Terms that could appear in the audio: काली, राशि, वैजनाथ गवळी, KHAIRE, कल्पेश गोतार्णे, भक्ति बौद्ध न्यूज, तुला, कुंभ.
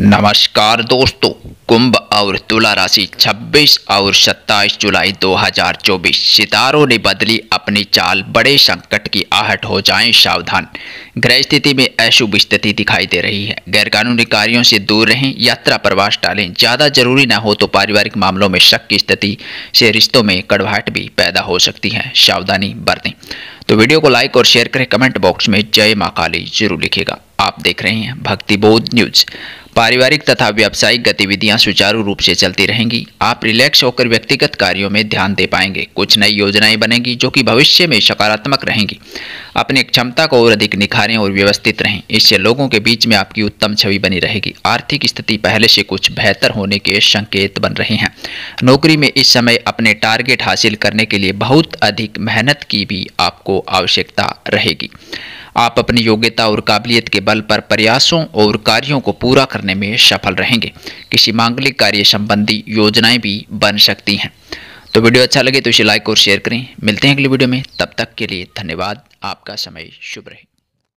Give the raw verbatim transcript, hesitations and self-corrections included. नमस्कार दोस्तों, कुंभ और तुला राशि छब्बीस और सत्ताईस जुलाई दो हज़ार चौबीस। सितारों ने बदली अपनी चाल, बड़े संकट की आहट, हो जाएं सावधान। ग्रह स्थिति में अशुभ स्थिति दिखाई दे रही है। गैरकानूनी कार्यों से दूर रहें, यात्रा प्रवास टालें, ज़्यादा जरूरी ना हो तो पारिवारिक मामलों में शक की स्थिति से रिश्तों में कड़वाहट भी पैदा हो सकती है, सावधानी बरतें। तो वीडियो को लाइक और शेयर करें, कमेंट बॉक्स में जय माँ काली जरूर लिखेगा। आप देख रहे हैं भक्ति बौद्ध न्यूज। पारिवारिक तथा व्यावसायिक गतिविधियां सुचारू रूप से चलती रहेंगी। आप रिलैक्स होकर व्यक्तिगत कार्यों में ध्यान दे पाएंगे। कुछ नई योजनाएं बनेंगी जो कि भविष्य में सकारात्मक रहेंगी। अपनी क्षमता को और अधिक निखारें और व्यवस्थित रहें, इससे लोगों के बीच में आपकी उत्तम छवि बनी रहेगी। आर्थिक स्थिति पहले से कुछ बेहतर होने के संकेत बन रहे हैं। नौकरी में इस समय अपने टारगेट हासिल करने के लिए बहुत अधिक मेहनत की भी आपको आवश्यकता रहेगी। आप अपनी योग्यता और काबिलियत के बल पर प्रयासों और कार्यों को पूरा करने में सफल रहेंगे। किसी मांगलिक कार्य संबंधी योजनाएं भी बन सकती हैं। तो वीडियो अच्छा लगे तो इसे लाइक और शेयर करें। मिलते हैं अगली वीडियो में, तब तक के लिए धन्यवाद। आपका समय शुभ रहे।